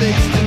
Thanks.